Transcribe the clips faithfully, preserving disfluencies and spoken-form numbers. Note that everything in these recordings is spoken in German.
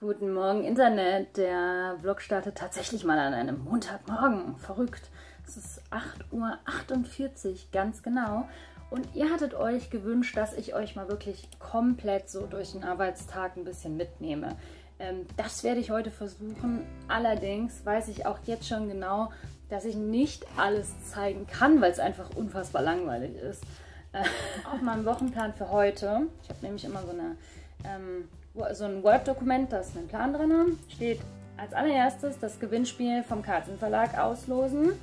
Guten Morgen Internet, der Vlog startet tatsächlich mal an einem Montagmorgen, verrückt. Es ist acht Uhr achtundvierzig, ganz genau. Und ihr hattet euch gewünscht, dass ich euch mal wirklich komplett so durch den Arbeitstag ein bisschen mitnehme. Ähm, das werde ich heute versuchen, allerdings weiß ich auch jetzt schon genau, dass ich nicht alles zeigen kann, weil es einfach unfassbar langweilig ist. Äh, auf meinem Wochenplan für heute, ich habe nämlich immer so eine... Ähm, so ein Word-Dokument, da ist mein Plan drin, steht als allererstes das Gewinnspiel vom Karlsen Verlag auslosen,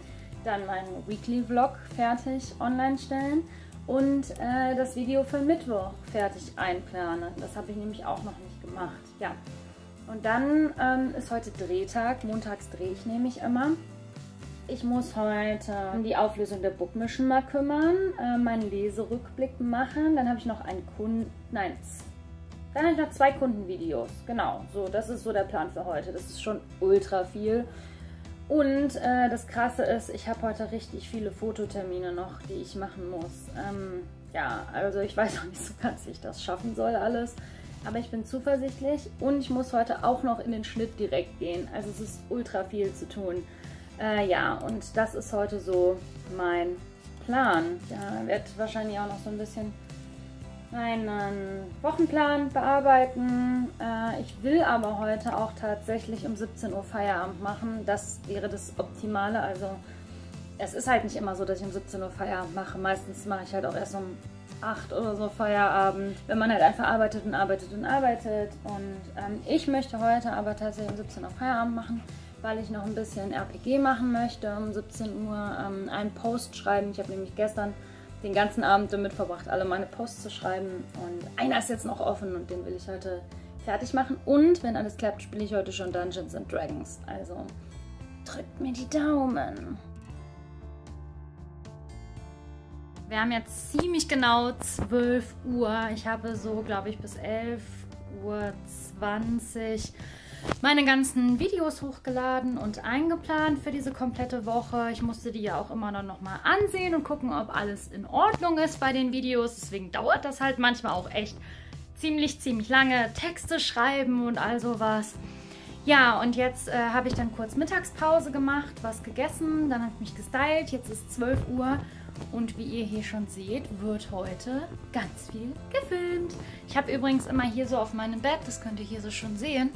dann meinen Weekly-Vlog fertig online stellen und äh, das Video für Mittwoch fertig einplanen. Das habe ich nämlich auch noch nicht gemacht. Ja. Und dann ähm, ist heute Drehtag, montags drehe ich nämlich immer. Ich muss heute um die Auflösung der Bookmischen mal kümmern, äh, meinen Leserückblick machen, dann habe ich noch einen Kunden, nein, Dann habe ich noch zwei Kundenvideos, genau. So, das ist so der Plan für heute. Das ist schon ultra viel. Und äh, das Krasse ist, ich habe heute richtig viele Fototermine noch, die ich machen muss. Ähm, ja, also ich weiß noch nicht so ganz, wie ich das schaffen soll alles. Aber ich bin zuversichtlich und ich muss heute auch noch in den Schnitt direkt gehen. Also es ist ultra viel zu tun. Äh, ja, und das ist heute so mein Plan. Ja, wird wahrscheinlich auch noch so ein bisschen... meinen Wochenplan bearbeiten. Äh, ich will aber heute auch tatsächlich um siebzehn Uhr Feierabend machen. Das wäre das Optimale. Also es ist halt nicht immer so, dass ich um siebzehn Uhr Feierabend mache. Meistens mache ich halt auch erst um acht oder so Feierabend, wenn man halt einfach arbeitet und arbeitet und arbeitet. Und ähm, ich möchte heute aber tatsächlich um siebzehn Uhr Feierabend machen, weil ich noch ein bisschen R P G machen möchte. Um siebzehn Uhr ähm, einen Post schreiben. Ich habe nämlich gestern den ganzen Abend damit verbracht, alle meine Posts zu schreiben und einer ist jetzt noch offen und den will ich heute fertig machen und wenn alles klappt, spiele ich heute schon Dungeons and Dragons, also drückt mir die Daumen. Wir haben jetzt ziemlich genau zwölf Uhr, ich habe so, glaube ich, bis elf Uhr zwanzig meine ganzen Videos hochgeladen und eingeplant für diese komplette Woche. Ich musste die ja auch immer dann nochmal ansehen und gucken, ob alles in Ordnung ist bei den Videos. Deswegen dauert das halt manchmal auch echt ziemlich, ziemlich lange. Texte schreiben und all sowas. Ja, und jetzt äh, habe ich dann kurz Mittagspause gemacht, was gegessen, dann habe ich mich gestylt. Jetzt ist zwölf Uhr und wie ihr hier schon seht, wird heute ganz viel gefilmt. Ich habe übrigens immer hier so auf meinem Bett, das könnt ihr hier so schon sehen,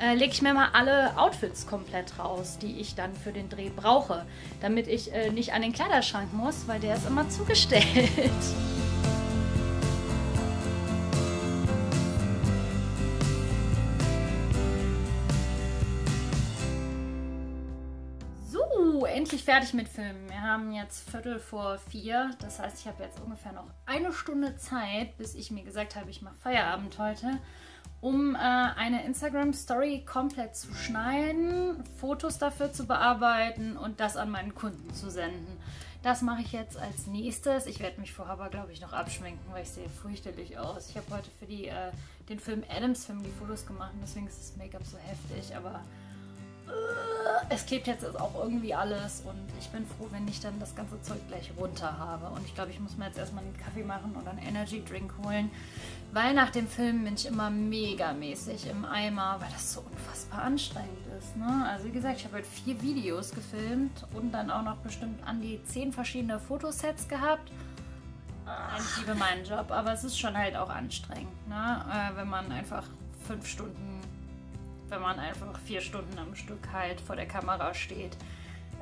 äh, lege ich mir mal alle Outfits komplett raus, die ich dann für den Dreh brauche, damit ich äh, nicht an den Kleiderschrank muss, weil der ist immer zugestellt. Endlich fertig mit Filmen. Wir haben jetzt Viertel vor vier, das heißt, ich habe jetzt ungefähr noch eine Stunde Zeit, bis ich mir gesagt habe, ich mache Feierabend heute, um äh, eine Instagram-Story komplett zu schneiden, Fotos dafür zu bearbeiten und das an meinen Kunden zu senden. Das mache ich jetzt als nächstes. Ich werde mich vorher aber, glaube ich, noch abschminken, weil ich sehe fürchterlich aus. Ich habe heute für die, äh, den Film Addams Family Fotos gemacht, deswegen ist das Make-up so heftig, aber... es klebt jetzt auch irgendwie alles und ich bin froh, wenn ich dann das ganze Zeug gleich runter habe. Und ich glaube, ich muss mir jetzt erstmal einen Kaffee machen oder einen Energy Drink holen, weil nach dem Film bin ich immer megamäßig im Eimer, weil das so unfassbar anstrengend ist. Ne? Also wie gesagt, ich habe heute vier Videos gefilmt und dann auch noch bestimmt an die zehn verschiedene Fotosets gehabt. Ich liebe meinen Job, aber es ist schon halt auch anstrengend, ne? Wenn man einfach fünf Stunden... wenn man einfach vier Stunden am Stück halt vor der Kamera steht,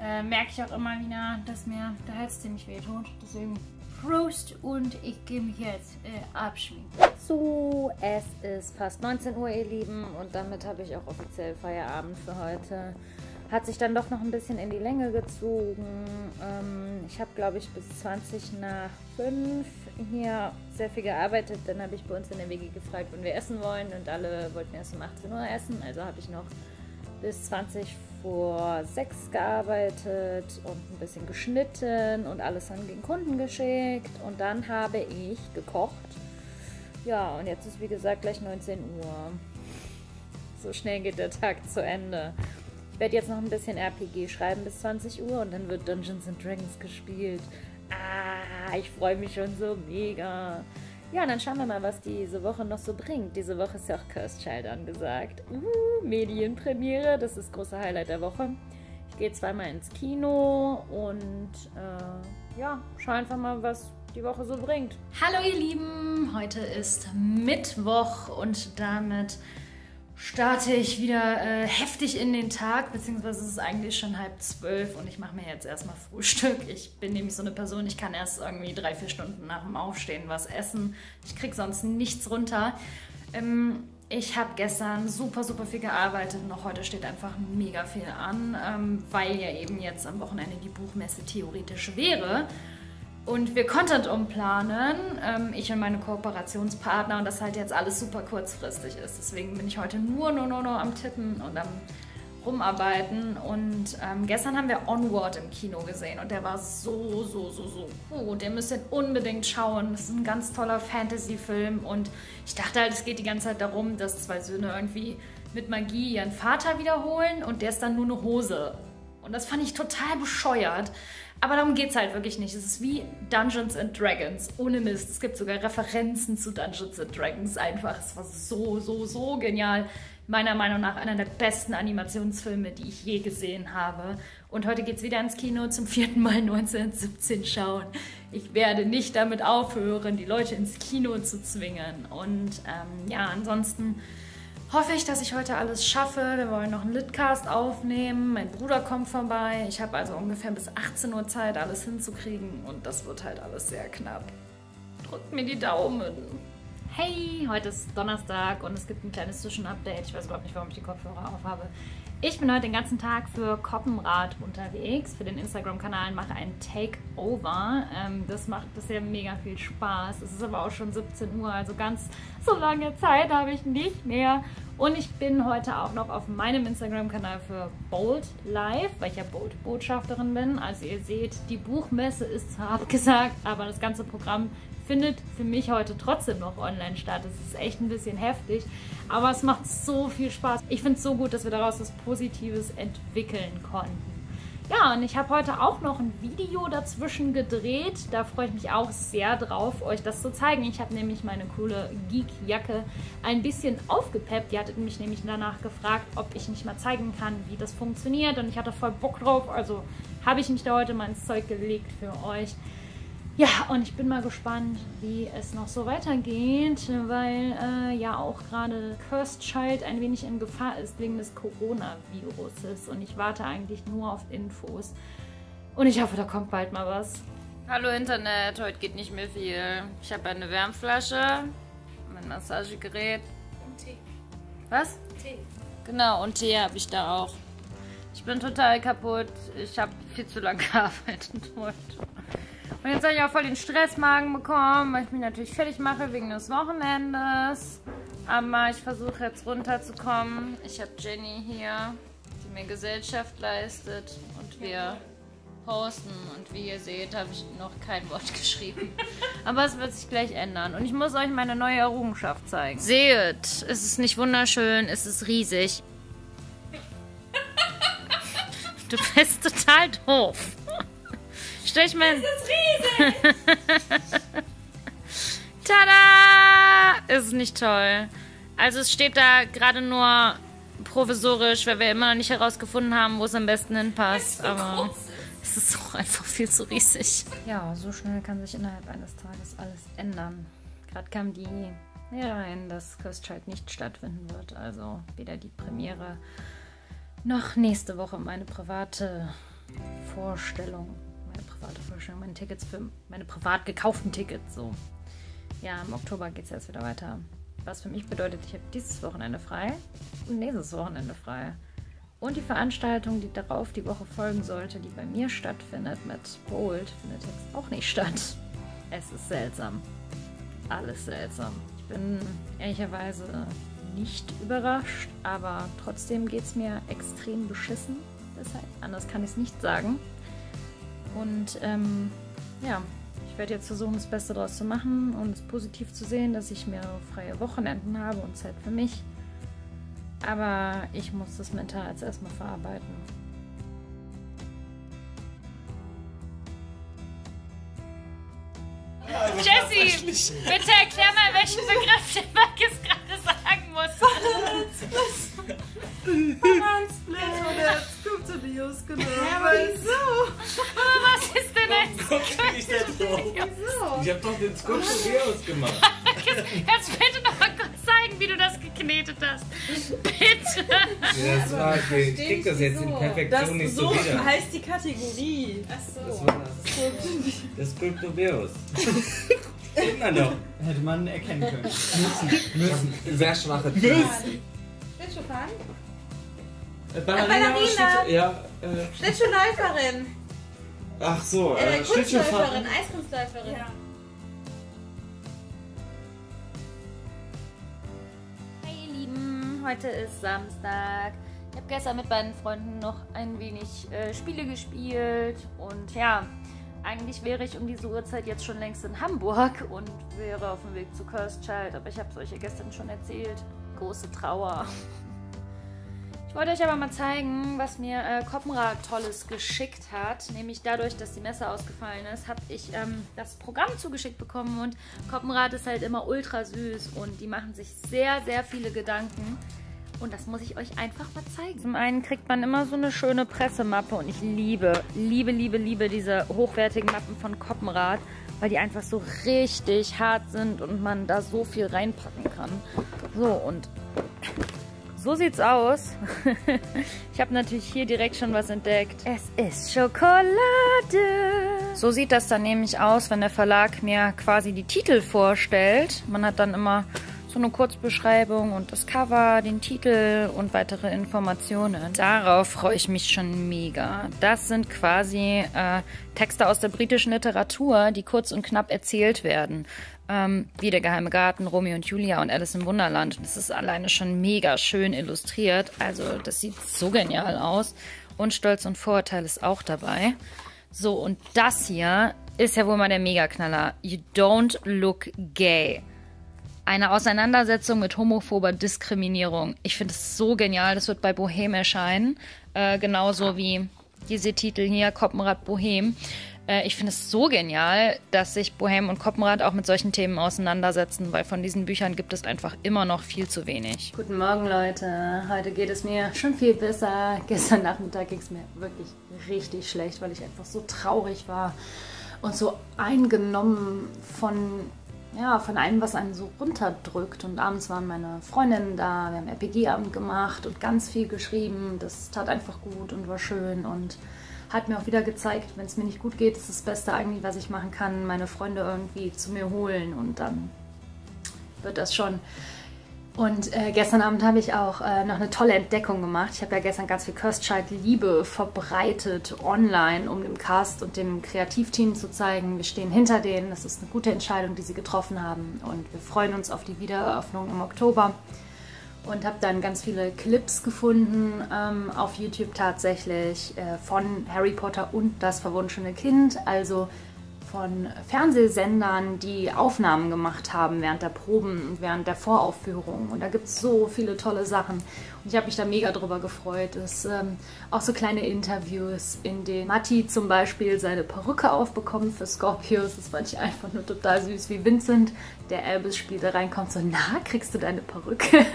äh, merke ich auch immer wieder, dass mir der Hals ziemlich wehtut. Deswegen Prost und ich gehe mich jetzt äh, abschminken. So, es ist fast neunzehn Uhr, ihr Lieben, und damit habe ich auch offiziell Feierabend für heute. Hat sich dann doch noch ein bisschen in die Länge gezogen. Ähm, ich habe, glaube ich, bis zwanzig nach fünf hier sehr viel gearbeitet. Dann habe ich bei uns in der W G gefragt, wann wir essen wollen. Und alle wollten erst um achtzehn Uhr essen. Also habe ich noch bis zwanzig vor sechs gearbeitet und ein bisschen geschnitten und alles an den Kunden geschickt. Und dann habe ich gekocht. Ja, und jetzt ist, wie gesagt, gleich neunzehn Uhr. So schnell geht der Tag zu Ende. Ich werde jetzt noch ein bisschen R P G schreiben bis zwanzig Uhr und dann wird Dungeons and Dragons gespielt. Ah, ich freue mich schon so mega. Ja, und dann schauen wir mal, was diese Woche noch so bringt. Diese Woche ist ja auch Cursed Child angesagt. Uh, Medienpremiere, das ist das große Highlight der Woche. Ich gehe zweimal ins Kino und äh, ja, schau einfach mal, was die Woche so bringt. Hallo ihr Lieben, heute ist Mittwoch und damit starte ich wieder äh, heftig in den Tag, beziehungsweise es ist eigentlich schon halb zwölf und ich mache mir jetzt erstmal Frühstück. Ich bin nämlich so eine Person, ich kann erst irgendwie drei, vier Stunden nach dem Aufstehen was essen. Ich kriege sonst nichts runter. Ähm, ich habe gestern super, super viel gearbeitet und auch heute steht einfach mega viel an, ähm, weil ja eben jetzt am Wochenende die Buchmesse theoretisch wäre. Und wir Content umplanen, ähm, ich und meine Kooperationspartner, und das halt jetzt alles super kurzfristig ist. Deswegen bin ich heute nur, nur, nur, nur am Tippen und am Rumarbeiten. Und ähm, gestern haben wir Onward im Kino gesehen und der war so, so, so, so gut. Ihr müsst den unbedingt schauen. Das ist ein ganz toller Fantasy-Film und ich dachte halt, es geht die ganze Zeit darum, dass zwei Söhne irgendwie mit Magie ihren Vater wiederholen und der ist dann nur eine Hose. Und das fand ich total bescheuert. Aber darum geht es halt wirklich nicht. Es ist wie Dungeons and Dragons, ohne Mist. Es gibt sogar Referenzen zu Dungeons and Dragons einfach. Es war so, so, so genial. Meiner Meinung nach einer der besten Animationsfilme, die ich je gesehen habe. Und heute geht es wieder ins Kino, zum vierten Mal neunzehnhundertsiebzehn schauen. Ich werde nicht damit aufhören, die Leute ins Kino zu zwingen. Und ähm, ja, ansonsten hoffe ich, dass ich heute alles schaffe. Wir wollen noch einen LitCast aufnehmen. Mein Bruder kommt vorbei. Ich habe also ungefähr bis achtzehn Uhr Zeit, alles hinzukriegen. Und das wird halt alles sehr knapp. Drückt mir die Daumen. Hey, heute ist Donnerstag und es gibt ein kleines Zwischenupdate. Ich weiß überhaupt nicht, warum ich die Kopfhörer auf habe. Ich bin heute den ganzen Tag für Koppenrath unterwegs. Für den Instagram-Kanal mache ein Takeover. Ähm, das macht bisher mega viel Spaß. Es ist aber auch schon siebzehn Uhr, also ganz so lange Zeit habe ich nicht mehr. Und ich bin heute auch noch auf meinem Instagram-Kanal für Bold Live, weil ich ja Bold-Botschafterin bin. Also ihr seht, die Buchmesse ist zwar abgesagt, aber das ganze Programm findet für mich heute trotzdem noch online statt. Es ist echt ein bisschen heftig, aber es macht so viel Spaß. Ich finde es so gut, dass wir daraus was Positives entwickeln konnten. Ja, und ich habe heute auch noch ein Video dazwischen gedreht. Da freue ich mich auch sehr drauf, euch das zu zeigen. Ich habe nämlich meine coole Geek-Jacke ein bisschen aufgepeppt. Ihr hattet mich nämlich danach gefragt, ob ich nicht mal zeigen kann, wie das funktioniert. Und ich hatte voll Bock drauf, also habe ich mich da heute mal ins Zeug gelegt für euch. Ja, und ich bin mal gespannt, wie es noch so weitergeht, weil äh, ja auch gerade Cursed Child ein wenig in Gefahr ist wegen des Coronaviruses und ich warte eigentlich nur auf Infos und ich hoffe, da kommt bald mal was. Hallo Internet, heute geht nicht mehr viel. Ich habe eine Wärmflasche, mein Massagegerät und Tee. Was? Tee. Genau, und Tee habe ich da auch. Ich bin total kaputt, ich habe viel zu lange gearbeitet heute. Und jetzt habe ich auch voll den Stressmagen bekommen, weil ich mich natürlich fertig mache wegen des Wochenendes. Aber ich versuche jetzt runterzukommen. Ich habe Jenny hier, die mir Gesellschaft leistet. Und wir posten. Und wie ihr seht, habe ich noch kein Wort geschrieben. Aber es wird sich gleich ändern. Und ich muss euch meine neue Errungenschaft zeigen. Seht, es ist nicht wunderschön, es ist riesig. Du bist total doof. Stell ich mein... Das ist riesig! Tada! Ist nicht toll. Also es steht da gerade nur provisorisch, weil wir immer noch nicht herausgefunden haben, wo es am besten hinpasst. Aber es ist auch einfach viel zu riesig. Ja, so schnell kann sich innerhalb eines Tages alles ändern. Gerade kam die Nähe rein, dass Cursed Child nicht stattfinden wird. Also weder die Premiere noch nächste Woche meine private Vorstellung. Meine private Vorstellung, meine Tickets für meine privat gekauften Tickets. So. Ja, im Oktober geht es jetzt wieder weiter. Was für mich bedeutet, ich habe dieses Wochenende frei und nächstes Wochenende frei. Und die Veranstaltung, die darauf die Woche folgen sollte, die bei mir stattfindet mit Bold, findet jetzt auch nicht statt. Es ist seltsam. Alles seltsam. Ich bin ehrlicherweise nicht überrascht, aber trotzdem geht es mir extrem beschissen. Deshalb, anders kann ich es nicht sagen. Und ähm, ja, ich werde jetzt versuchen, das Beste daraus zu machen und es positiv zu sehen, dass ich mehr freie Wochenenden habe und Zeit für mich. Aber ich muss das mental jetzt erstmal verarbeiten. Jessie, eigentlich? Bitte erklär mal, welchen Begriff der Markus gerade sagen musste. Bananen-Splits. Kommt zu News, genau. Aber so. Aber was ist denn ein Splits? Ich hab doch den Skulptur News gemacht. Markus, kannst du bitte noch mal kurz zeigen, wie du das geknetet hast? Bitte. Das war, ich krieg das jetzt in Perfektion nicht so wieder. So heißt die Kategorie. Achso. Das war das Skulptur News. Sieht man doch. Hätte man erkennen können. Müssen. Müssen. Sehr schwache Müssen. Schlittschuhfahren? Äh, Ballerina! Schlittschuh, ja, äh. Schlittschuhläuferin! Ach so, äh, äh Kunstläuferin, Eiskunstläuferin. Ja. Hi ihr Lieben, heute ist Samstag. Ich habe gestern mit meinen Freunden noch ein wenig äh, Spiele gespielt und ja, eigentlich wäre ich um diese Uhrzeit jetzt schon längst in Hamburg und wäre auf dem Weg zu Cursed Child, aber ich habe es euch ja gestern schon erzählt. Große Trauer. Ich wollte euch aber mal zeigen, was mir äh, Koppenrath Tolles geschickt hat. Nämlich dadurch, dass die Messe ausgefallen ist, habe ich ähm, das Programm zugeschickt bekommen. Und Koppenrath ist halt immer ultra süß und die machen sich sehr, sehr viele Gedanken. Und das muss ich euch einfach mal zeigen. Zum einen kriegt man immer so eine schöne Pressemappe und ich liebe, liebe, liebe, liebe diese hochwertigen Mappen von Koppenrath, weil die einfach so richtig hart sind und man da so viel reinpacken kann. So, und so sieht's aus. Ich habe natürlich hier direkt schon was entdeckt. Es ist Schokolade. So sieht das dann nämlich aus, wenn der Verlag mir quasi die Titel vorstellt. Man hat dann immer so eine Kurzbeschreibung und das Cover, den Titel und weitere Informationen. Darauf freue ich mich schon mega. Das sind quasi äh, Texte aus der britischen Literatur, die kurz und knapp erzählt werden. Ähm, wie Der geheime Garten, Romeo und Julia und Alice im Wunderland. Das ist alleine schon mega schön illustriert. Also das sieht so genial aus. Und Stolz und Vorurteil ist auch dabei. So, und das hier ist ja wohl mal der Megaknaller. You don't look gay. Eine Auseinandersetzung mit homophober Diskriminierung. Ich finde es so genial. Das wird bei Bohème erscheinen. Äh, genauso wie diese Titel hier, Koppenrath Bohème. Äh, ich finde es so genial, dass sich Bohème und Koppenrath auch mit solchen Themen auseinandersetzen, weil von diesen Büchern gibt es einfach immer noch viel zu wenig. Guten Morgen, Leute. Heute geht es mir schon viel besser. Gestern Nachmittag ging es mir wirklich richtig schlecht, weil ich einfach so traurig war und so eingenommen von... Ja, von allem, was einen so runterdrückt. Und abends waren meine Freundinnen da, wir haben R P G-Abend gemacht und ganz viel geschrieben. Das tat einfach gut und war schön und hat mir auch wieder gezeigt, wenn es mir nicht gut geht, ist das Beste eigentlich, was ich machen kann, meine Freunde irgendwie zu mir holen und dann wird das schon. Und äh, gestern Abend habe ich auch äh, noch eine tolle Entdeckung gemacht. Ich habe ja gestern ganz viel Cursed Child Liebe verbreitet online, um dem Cast und dem Kreativteam zu zeigen, wir stehen hinter denen. Das ist eine gute Entscheidung, die sie getroffen haben. Und wir freuen uns auf die Wiedereröffnung im Oktober. Und habe dann ganz viele Clips gefunden ähm, auf YouTube tatsächlich äh, von Harry Potter und das verwunschene Kind. Also von Fernsehsendern, die Aufnahmen gemacht haben während der Proben und während der Voraufführung. Und da gibt es so viele tolle Sachen. Und ich habe mich da mega drüber gefreut. Es ähm, auch so kleine Interviews, in denen Matti zum Beispiel seine Perücke aufbekommt für Scorpius. Das fand ich einfach nur total süß, wie Vincent, der Albus spielt, da reinkommt. So, na, kriegst du deine Perücke?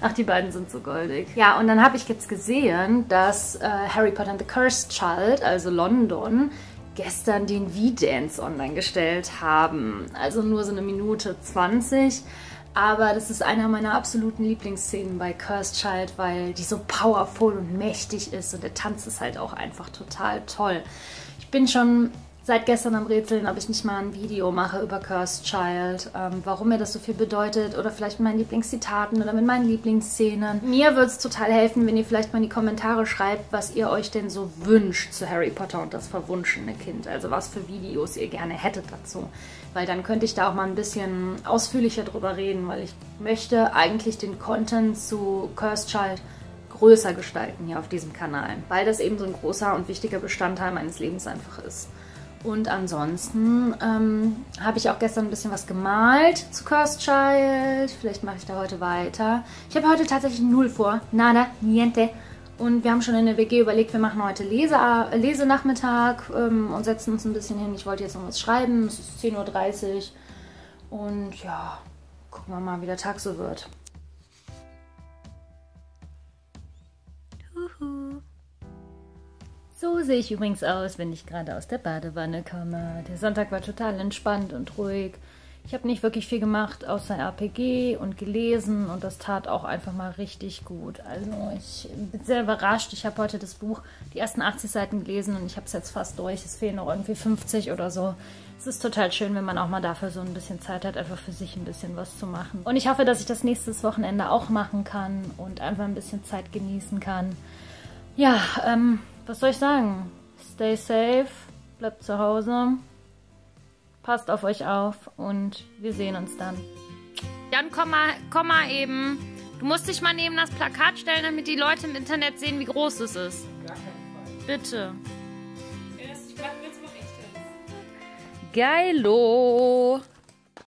Ach, die beiden sind so goldig. Ja, und dann habe ich jetzt gesehen, dass äh, Harry Potter and the Cursed Child, also London, gestern den V-Dance online gestellt haben. Also nur so eine Minute zwanzig. Aber das ist einer meiner absoluten Lieblingsszenen bei Cursed Child, weil die so powerful und mächtig ist und der Tanz ist halt auch einfach total toll. Ich bin schon seit gestern am Rätseln, ob ich nicht mal ein Video mache über Cursed Child, ähm, warum mir das so viel bedeutet oder vielleicht mit meinen Lieblingszitaten oder mit meinen Lieblingsszenen. Mir würde es total helfen, wenn ihr vielleicht mal in die Kommentare schreibt, was ihr euch denn so wünscht zu Harry Potter und das verwunschene Kind. Also was für Videos ihr gerne hättet dazu. Weil dann könnte ich da auch mal ein bisschen ausführlicher drüber reden, weil ich möchte eigentlich den Content zu Cursed Child größer gestalten hier auf diesem Kanal. Weil das eben so ein großer und wichtiger Bestandteil meines Lebens einfach ist. Und ansonsten ähm, habe ich auch gestern ein bisschen was gemalt zu Cursed Child. Vielleicht mache ich da heute weiter. Ich habe heute tatsächlich null vor. Nada, niente. Und wir haben schon in der W G überlegt, wir machen heute Lese, äh, Lesenachmittag ähm, und setzen uns ein bisschen hin. Ich wollte jetzt noch was schreiben. Es ist zehn Uhr dreißig. Und ja, gucken wir mal, wie der Tag so wird. Huhu. So sehe ich übrigens aus, wenn ich gerade aus der Badewanne komme. Der Sonntag war total entspannt und ruhig. Ich habe nicht wirklich viel gemacht, außer R P G und gelesen, und das tat auch einfach mal richtig gut. Also ich bin sehr überrascht. Ich habe heute das Buch, die ersten achtzig Seiten gelesen, und ich habe es jetzt fast durch. Es fehlen noch irgendwie fünfzig oder so. Es ist total schön, wenn man auch mal dafür so ein bisschen Zeit hat, einfach für sich ein bisschen was zu machen. Und ich hoffe, dass ich das nächstes Wochenende auch machen kann und einfach ein bisschen Zeit genießen kann. Ja, ähm, was soll ich sagen? Stay safe, bleibt zu Hause. Passt auf euch auf und wir sehen uns dann. Dann komm mal, komm mal eben. Du musst dich mal neben das Plakat stellen, damit die Leute im Internet sehen, wie groß es ist. Gar keinen Fall. Bitte. Erinnerst du dich gerade, wie es noch echt ist? Geilo!